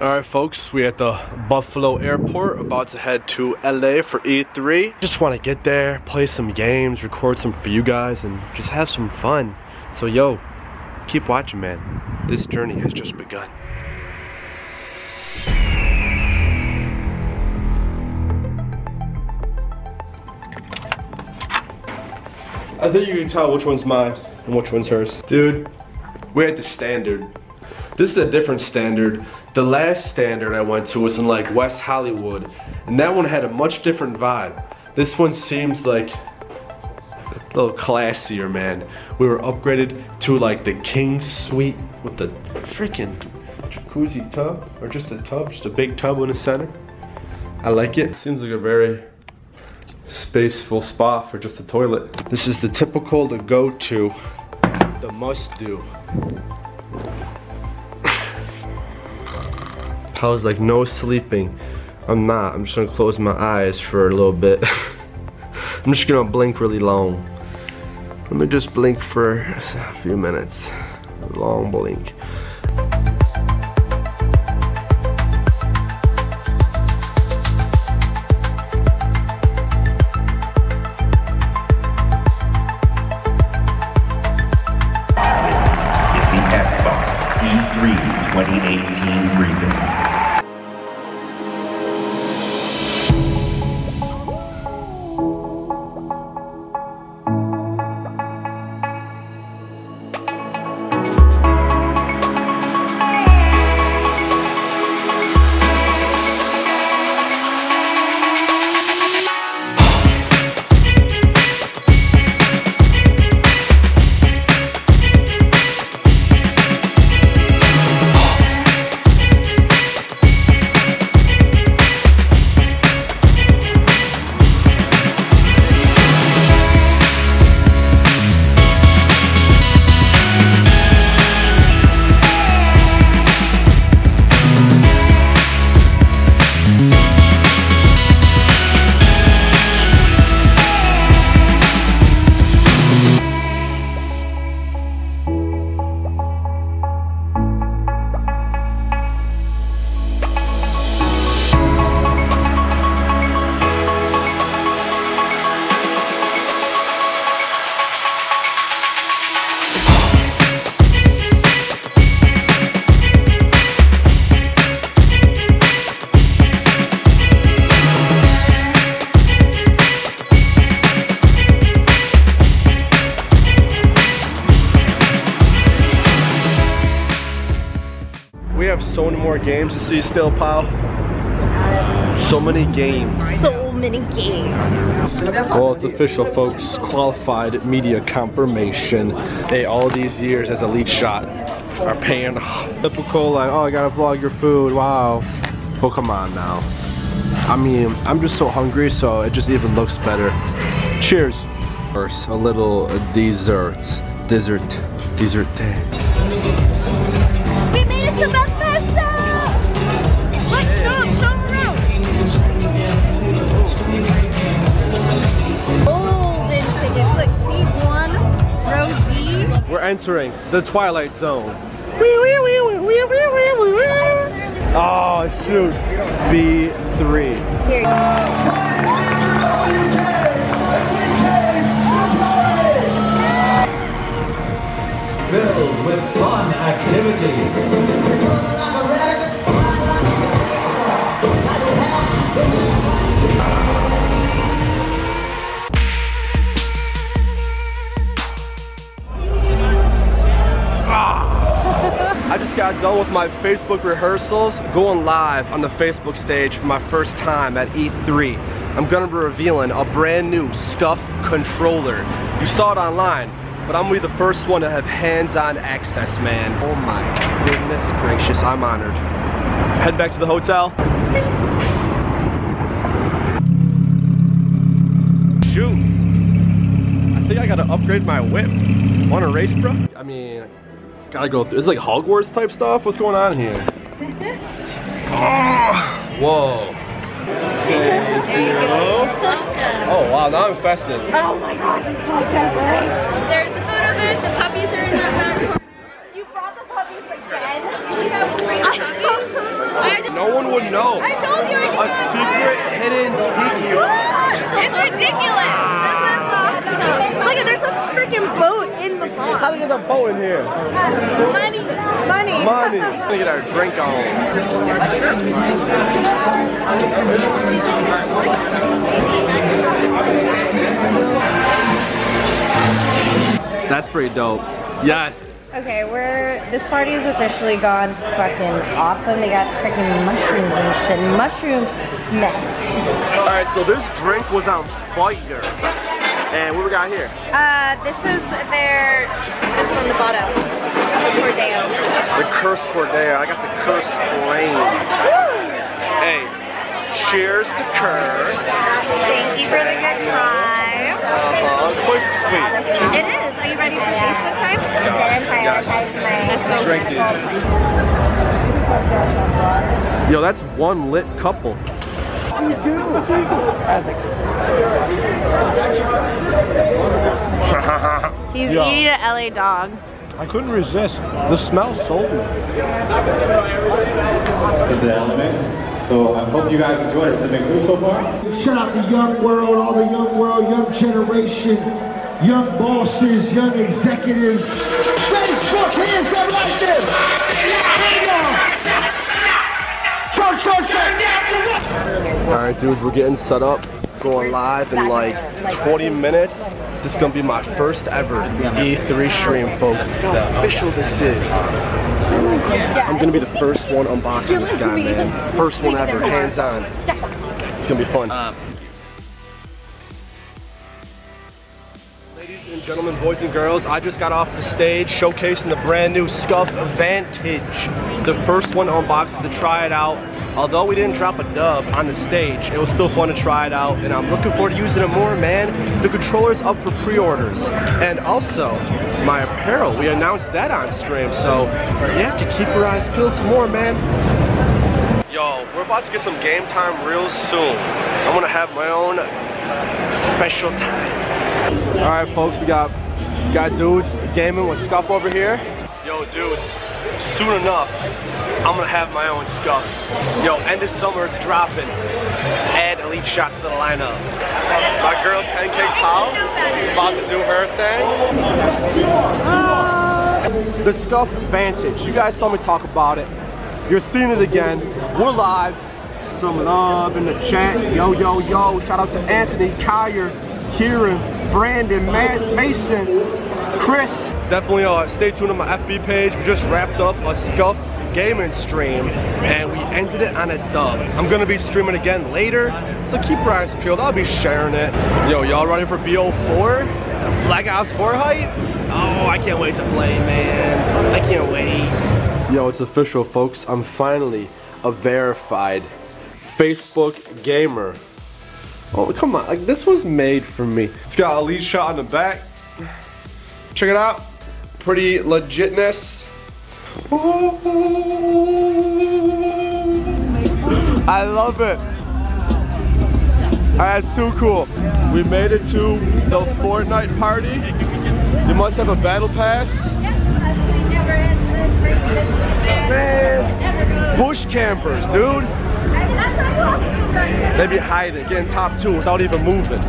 Alright folks, we're at the Buffalo airport, about to head to LA for E3. Just want to get there, play some games, record some for you guys, and just have some fun. So yo, keep watching man, this journey has just begun. I think you can tell which one's mine and which one's hers. Dude, we're at the standard. This is a different standard. The last standard I went to was in like West Hollywood, and that one had a much different vibe. This one seems like a little classier, man. We were upgraded to like the king suite with the freaking jacuzzi tub, or just a tub, just a big tub in the center. I like it. Seems like a very spaceful spa for just a toilet. This is the typical, the go-to, the must-do. I was like, no sleeping. I'm not. I'm just gonna close my eyes for a little bit. I'm just gonna blink really long. Let me just blink for a few minutes. Long blink. This is the Xbox E3 2018 briefing. So many more games to see still, pal. So many games. So many games. Well, it's official, folks. Qualified media confirmation. Hey, all these years as EliteShot are paying off. Typical, like, oh, I gotta vlog your food. Wow. Oh, come on now. I mean, I'm just so hungry, so it just even looks better. Cheers. First, a little dessert. We made it to Memphis. We're entering the Twilight Zone. Oh shoot, B3. Here you go. Filled with fun activities. I just got done with my Facebook rehearsals, going live on the Facebook stage for my first time at E3. I'm gonna be revealing a brand new Scuf controller. You saw it online, but I'm gonna be the first one to have hands-on access, man. Oh my goodness gracious, I'm honored. Head back to the hotel. Shoot, I think I gotta upgrade my whip. Want a race, bro? I mean, gotta go through. It's like Hogwarts type stuff. What's going on here? Oh, whoa. Oh wow, now I'm infested. Oh my gosh, it smells so great. There's a photo booth. The puppies are in that back corner. You brought the puppies again? You think I was afraid of puppies? No one would know. I told you. A secret hidden tiki. It's ridiculous. This is awesome. Look, there's a freaking boat in the pond. How to get the boat in here? Money. Money. Money. We're gonna get our drink on. That's pretty dope. Yes. Okay, this party has officially gone fucking awesome. They got freaking mushrooms and shit. Mushroom mess. Alright, so this drink was on fire. And what we got here? This is their, this one, the bottle. Cordero. The Cursed Cordero. I got the Cursed Flame. Woo! Hey, cheers to Curse. Thank you for the good time. This place is sweet. It is. Are you ready for Facebook time? Yes. Yo, that's one lit couple. We do. He's eating an LA dog. I couldn't resist. The smell sold me. The elements. So I hope you guys enjoyed it. Has it been good so far? Shout out the young world, all the young world, young generation, young bosses, young executives. Facebook, hands up like this. Hang on. All right, dudes, we're getting set up, going live in like 20 minutes. This is gonna be my first ever E3 stream, folks. The official this is. I'm gonna be the first one unboxing this guy, man. First one ever, hands on. It's gonna be fun. Ladies and gentlemen, boys and girls, I just got off the stage showcasing the brand new Scuf Vantage. The first one unboxed to try it out. Although we didn't drop a dub on the stage, it was still fun to try it out, and I'm looking forward to using it more, man. The controller's up for pre-orders. And also, my apparel, we announced that on stream, so you have to keep your eyes peeled for more, man. Yo, we're about to get some game time real soon. I'm gonna have my own special time. All right, folks, we got dudes gaming with Scuf over here. Yo, dudes. Soon enough, I'm gonna have my own Scuf. Yo, end of summer, it's dropping. Add EliteShot to the lineup. My girl 10K Pow is about to do her thing. The Scuf Vantage. You guys saw me talk about it. You're seeing it again. We're live. Some love in the chat. Yo, yo, yo. Shout out to Anthony, Kyer, Kieran, Brandon, Matt, Mason, Chris. Definitely stay tuned on my FB page. We just wrapped up a Scuf gaming stream and we ended it on a dub. I'm gonna be streaming again later, so keep your eyes peeled. I'll be sharing it. Yo, y'all ready for BO4? Black Ops 4 hype? Oh, I can't wait to play, man. I can't wait. Yo, it's official, folks. I'm finally a verified Facebook gamer. Oh, come on. Like, this was made for me. It's got EliteShot on the back. Check it out. Pretty legitness. Ooh. I love it. That's too cool. We made it to the Fortnite party. You must have a battle pass. Man. Bush campers, dude. They be hiding, getting top two without even moving.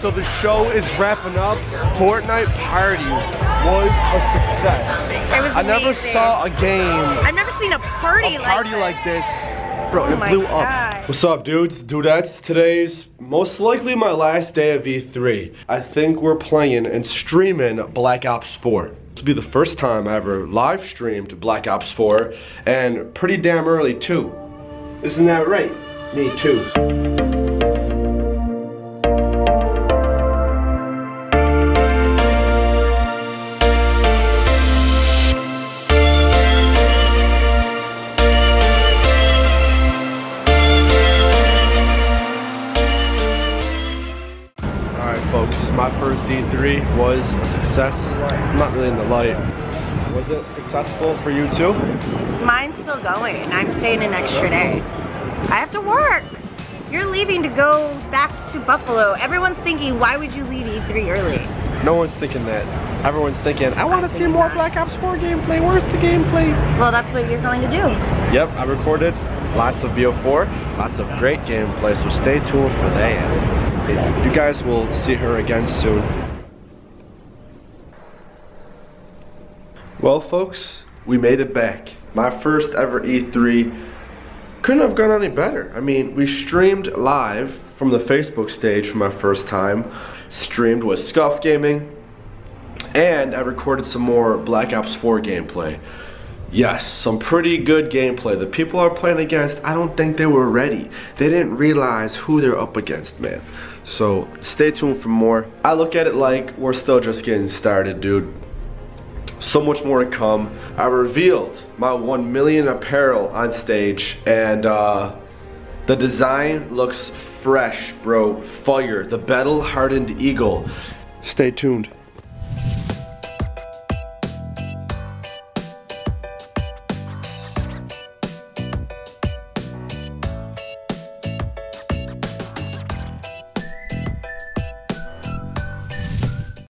So the show is wrapping up. Fortnite party was a success. It was amazing. I never saw a game. I've never seen a party like this. Bro, it blew up. What's up, dudes? Dudettes, today's most likely my last day of E3. I think we're playing and streaming Black Ops 4. This will be the first time I ever live streamed Black Ops 4, and pretty damn early too. Isn't that right? Me too. E3 was a success? Not really in the light. Was it successful for you too? Mine's still going. I'm staying an extra day. I have to work. You're leaving to go back to Buffalo. Everyone's thinking, why would you leave E3 early? No one's thinking that. Everyone's thinking, I want to see more Black Ops 4 gameplay. Where's the gameplay? Well, that's what you're going to do. Yep, I recorded lots of BO4, lots of great gameplay, so stay tuned for that. You guys will see her again soon. Well, folks, we made it back. My first ever E3. Couldn't have gone any better. I mean, we streamed live from the Facebook stage for my first time, streamed with Scuf Gaming, and I recorded some more Black Ops 4 gameplay. Yes, some pretty good gameplay. The people I'm playing against, I don't think they were ready. They didn't realize who they're up against, man. So stay tuned for more. I look at it like we're still just getting started, dude. So much more to come. I revealed my 1 million apparel on stage, and the design looks fresh, bro. Fire, the battle hardened eagle. Stay tuned.